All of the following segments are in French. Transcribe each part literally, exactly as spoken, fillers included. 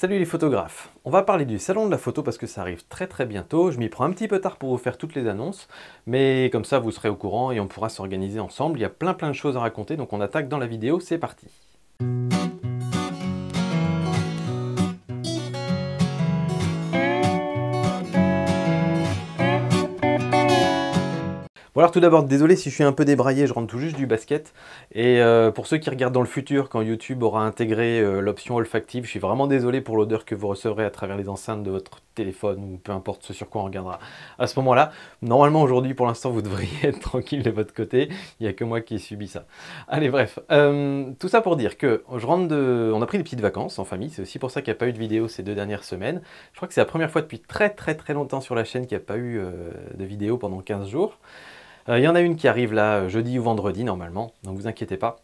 Salut les photographes, on va parler du salon de la photo parce que ça arrive très très bientôt. Je m'y prends un petit peu tard pour vous faire toutes les annonces, mais comme ça vous serez au courant et on pourra s'organiser ensemble. Il y a plein plein de choses à raconter, donc on attaque dans la vidéo, c'est parti. Bon alors tout d'abord, désolé si je suis un peu débraillé, je rentre tout juste du basket. Et euh, pour ceux qui regardent dans le futur, quand YouTube aura intégré euh, l'option olfactive, je suis vraiment désolé pour l'odeur que vous recevrez à travers les enceintes de votre téléphone ou peu importe ce sur quoi on regardera. À ce moment-là, normalement aujourd'hui, pour l'instant, vous devriez être tranquille de votre côté. Il n'y a que moi qui ai subi ça. Allez bref, euh, tout ça pour dire que je rentre de... on a pris des petites vacances en famille. C'est aussi pour ça qu'il n'y a pas eu de vidéo ces deux dernières semaines. Je crois que c'est la première fois depuis très très très longtemps sur la chaîne qu'il n'y a pas eu euh, de vidéo pendant quinze jours. Il y en a une qui arrive là jeudi ou vendredi normalement, donc vous inquiétez pas.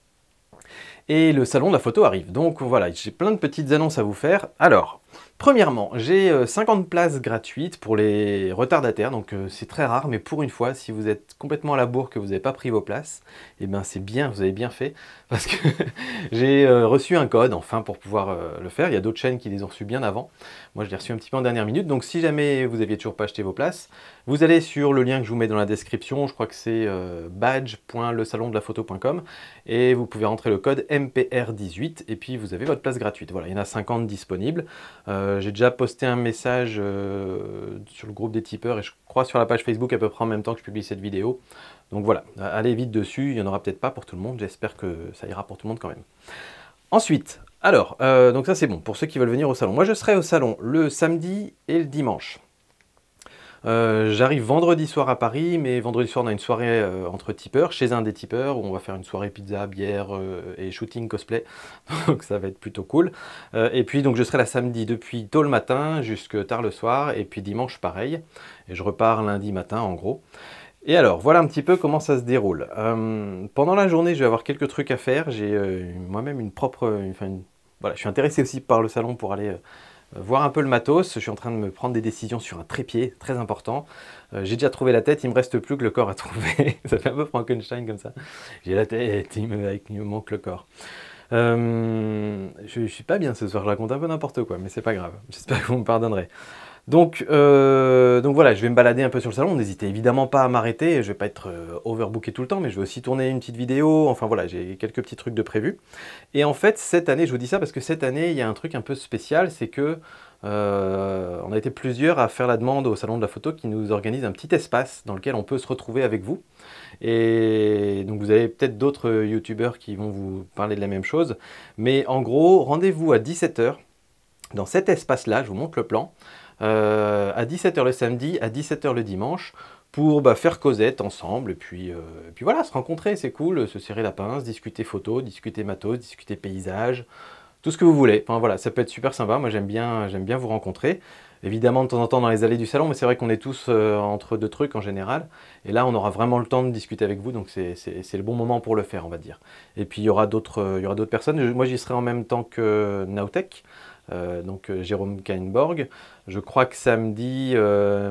Et le salon de la photo arrive, donc voilà, j'ai plein de petites annonces à vous faire. Alors, premièrement, j'ai cinquante places gratuites pour les retardataires, donc c'est très rare, mais pour une fois, si vous êtes complètement à la bourre que vous n'avez pas pris vos places, et eh bien c'est bien, vous avez bien fait, parce que j'ai reçu un code, enfin, pour pouvoir le faire. Il y a d'autres chaînes qui les ont reçus bien avant. Moi, je l'ai reçu un petit peu en dernière minute, donc si jamais vous n'aviez toujours pas acheté vos places, vous allez sur le lien que je vous mets dans la description, je crois que c'est badge point le salon de la photo point com, et vous pouvez rentrer le code M P R dix-huit, et puis vous avez votre place gratuite. Voilà, il y en a cinquante disponibles. Euh, j'ai déjà posté un message euh, sur le groupe des tipeurs et je crois sur la page Facebook à peu près en même temps que je publie cette vidéo. Donc voilà, allez vite dessus, il n'y en aura peut-être pas pour tout le monde, j'espère que ça ira pour tout le monde quand même. Ensuite, alors, euh, donc ça c'est bon, pour ceux qui veulent venir au salon. Moi je serai au salon le samedi et le dimanche. Euh, j'arrive vendredi soir à Paris, mais vendredi soir on a une soirée euh, entre tipeurs, chez un des tipeurs, où on va faire une soirée pizza, bière euh, et shooting cosplay, donc ça va être plutôt cool. Euh, et puis donc je serai là samedi depuis tôt le matin jusque tard le soir, et puis dimanche pareil, et je repars lundi matin en gros. Et alors, voilà un petit peu comment ça se déroule. Euh, pendant la journée, je vais avoir quelques trucs à faire, j'ai euh, moi-même une propre... Une, enfin, une, voilà, je suis intéressé aussi par le salon pour aller... Euh, voir un peu le matos, je suis en train de me prendre des décisions sur un trépied, très important. Euh, j'ai déjà trouvé la tête, il me reste plus que le corps à trouver. Ça fait un peu Frankenstein comme ça. J'ai la tête, il me, il me manque le corps. Euh, je ne suis pas bien ce soir, je raconte un peu n'importe quoi, mais c'est pas grave. J'espère que vous me pardonnerez. Donc, euh, donc voilà, je vais me balader un peu sur le salon, n'hésitez évidemment pas à m'arrêter, je vais pas être euh, overbooké tout le temps, mais je vais aussi tourner une petite vidéo, enfin voilà, j'ai quelques petits trucs de prévus. Et en fait, cette année, je vous dis ça parce que cette année, il y a un truc un peu spécial, c'est que euh, on a été plusieurs à faire la demande au salon de la photo qui nous organise un petit espace dans lequel on peut se retrouver avec vous. Et donc vous avez peut-être d'autres youtubeurs qui vont vous parler de la même chose, mais en gros, rendez-vous à dix-sept heures, dans cet espace-là, je vous montre le plan. Euh, à dix-sept heures le samedi, à dix-sept heures le dimanche, pour bah, faire causette ensemble, et puis, euh, et puis voilà, se rencontrer, c'est cool, se serrer la pince, discuter photo, discuter matos, discuter paysage, tout ce que vous voulez. Enfin voilà, ça peut être super sympa, moi j'aime bien, j'aime bien vous rencontrer. Évidemment de temps en temps dans les allées du salon, mais c'est vrai qu'on est tous euh, entre deux trucs en général, et là on aura vraiment le temps de discuter avec vous, donc c'est le bon moment pour le faire, on va dire. Et puis il y aura d'autres euh, personnes, moi j'y serai en même temps que Nautech. Euh, donc euh, Jérôme Kainborg. Je crois que samedi, euh,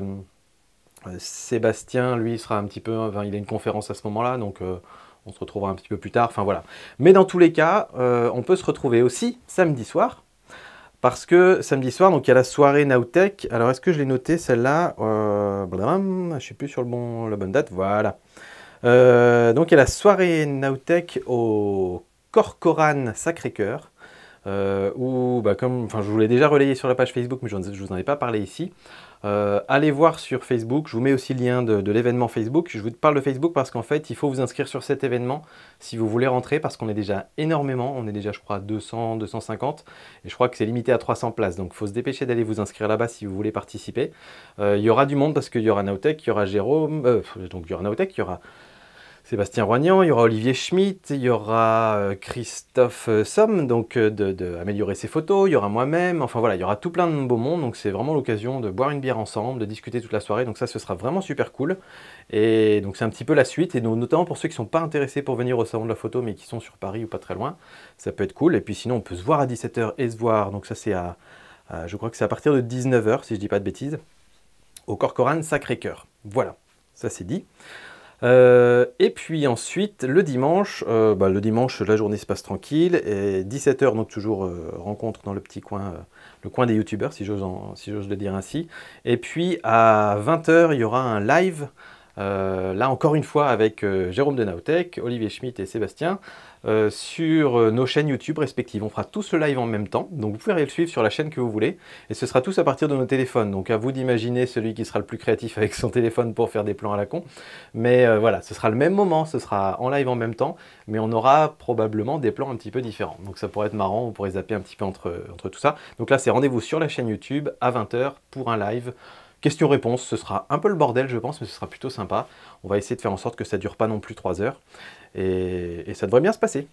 euh, Sébastien, lui, sera un petit peu... Enfin, il a une conférence à ce moment-là, donc euh, on se retrouvera un petit peu plus tard. Enfin, voilà. Mais dans tous les cas, euh, on peut se retrouver aussi samedi soir, parce que samedi soir, donc il y a la soirée Nautech. Alors, est-ce que je l'ai noté, celle-là euh, Je ne suis plus sur le bon, la bonne date. Voilà. Euh, donc, il y a la soirée Nautech au Corcoran Sacré-Cœur. Euh, où, bah, comme, enfin, je vous l'ai déjà relayé sur la page Facebook, mais je ne vous en ai pas parlé ici. Euh, allez voir sur Facebook, je vous mets aussi le lien de, de l'événement Facebook. Je vous parle de Facebook parce qu'en fait, il faut vous inscrire sur cet événement si vous voulez rentrer, parce qu'on est déjà énormément, on est déjà, je crois, deux cents, deux cent cinquante, et je crois que c'est limité à trois cents places. Donc, il faut se dépêcher d'aller vous inscrire là-bas si vous voulez participer. Euh, il y aura du monde parce qu'il y aura Nautech, il y aura Jérôme, euh, donc il y aura Nautech, il y aura... Sébastien Roignant, il y aura Olivier Schmitt, il y aura Christophe Somme, donc de, de améliorer ses photos, il y aura moi-même, enfin voilà, il y aura tout plein de beaux monde, donc c'est vraiment l'occasion de boire une bière ensemble, de discuter toute la soirée, donc ça ce sera vraiment super cool, et donc c'est un petit peu la suite, et donc, notamment pour ceux qui ne sont pas intéressés pour venir au salon de la photo, mais qui sont sur Paris ou pas très loin, ça peut être cool, et puis sinon on peut se voir à dix-sept heures et se voir, donc ça c'est à, à, je crois que c'est à partir de dix-neuf heures, si je dis pas de bêtises, au Corcoran Sacré-Cœur, voilà, ça c'est dit. Euh, et puis ensuite, le dimanche, euh, bah, le dimanche, la journée se passe tranquille, et dix-sept heures, donc toujours euh, rencontre dans le petit coin, euh, le coin des youtubeurs, si j'ose si j'ose le dire ainsi. Et puis à vingt heures, il y aura un live, euh, là encore une fois avec euh, Jérôme de Nautech, Olivier Schmitt et Sébastien, euh, sur euh, nos chaînes YouTube respectives. On fera tout ce live en même temps, donc vous pouvez le suivre sur la chaîne que vous voulez, et ce sera tous à partir de nos téléphones, donc à vous d'imaginer celui qui sera le plus créatif avec son téléphone pour faire des plans à la con, mais euh, voilà, ce sera le même moment, ce sera en live en même temps, mais on aura probablement des plans un petit peu différents, donc ça pourrait être marrant, vous pourrez zapper un petit peu entre, entre tout ça. Donc là c'est rendez-vous sur la chaîne YouTube à vingt heures pour un live. Question-réponse, ce sera un peu le bordel je pense, mais ce sera plutôt sympa. On va essayer de faire en sorte que ça ne dure pas non plus trois heures, et, et ça devrait bien se passer.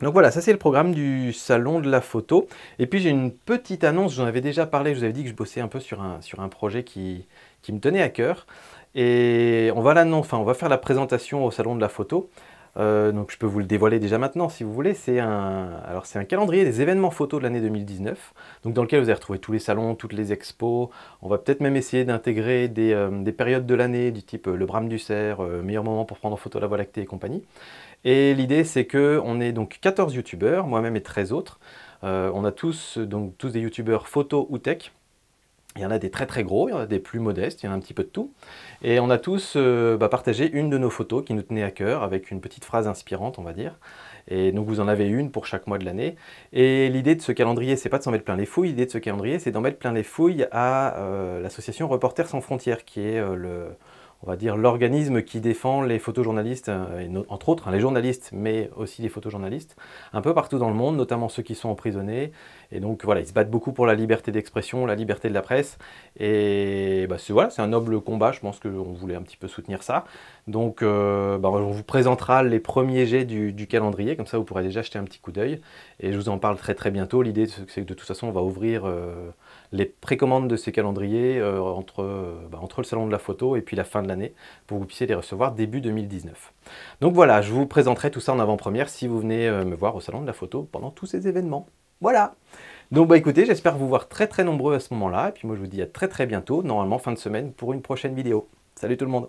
Donc voilà, ça c'est le programme du salon de la photo. Et puis j'ai une petite annonce, j'en avais déjà parlé, je vous avais dit que je bossais un peu sur un, sur un projet qui, qui me tenait à cœur. Et on va, là, non, enfin, on va faire la présentation au salon de la photo. Euh, donc je peux vous le dévoiler déjà maintenant si vous voulez, c'est un, alors c'est un calendrier des événements photos de l'année deux mille dix-neuf, donc dans lequel vous allez retrouver tous les salons, toutes les expos, on va peut-être même essayer d'intégrer des, euh, des périodes de l'année du type euh, le brame du cerf, euh, meilleur moment pour prendre en photo la Voie lactée et compagnie. Et l'idée c'est qu'on est donc quatorze youtubeurs, moi-même et treize autres, euh, on a tous, donc, tous des youtubeurs photo ou tech. Il y en a des très très gros, il y en a des plus modestes, il y en a un petit peu de tout. Et on a tous euh, bah, partagé une de nos photos qui nous tenait à cœur, avec une petite phrase inspirante, on va dire. Et donc vous en avez une pour chaque mois de l'année. Et l'idée de ce calendrier, c'est pas de s'en mettre plein les fouilles, l'idée de ce calendrier, c'est d'en mettre plein les fouilles à euh, l'association Reporters sans frontières, qui est euh, le... on va dire l'organisme qui défend les photojournalistes, entre autres les journalistes, mais aussi les photojournalistes, un peu partout dans le monde, notamment ceux qui sont emprisonnés. Et donc voilà, ils se battent beaucoup pour la liberté d'expression, la liberté de la presse. Et bah, c'est voilà, c'est un noble combat, je pense qu'on voulait un petit peu soutenir ça. Donc euh, bah, on vous présentera les premiers jets du, du calendrier, comme ça vous pourrez déjà jeter un petit coup d'œil. Et je vous en parle très très bientôt. L'idée c'est que de toute façon on va ouvrir... Euh, les précommandes de ces calendriers euh, entre, euh, bah, entre le salon de la photo et puis la fin de l'année pour que vous puissiez les recevoir début deux mille dix-neuf. Donc voilà, je vous présenterai tout ça en avant-première si vous venez euh, me voir au salon de la photo pendant tous ces événements. Voilà. Donc bah écoutez, j'espère vous voir très très nombreux à ce moment-là. Et puis moi je vous dis à très très bientôt, normalement fin de semaine pour une prochaine vidéo. Salut tout le monde.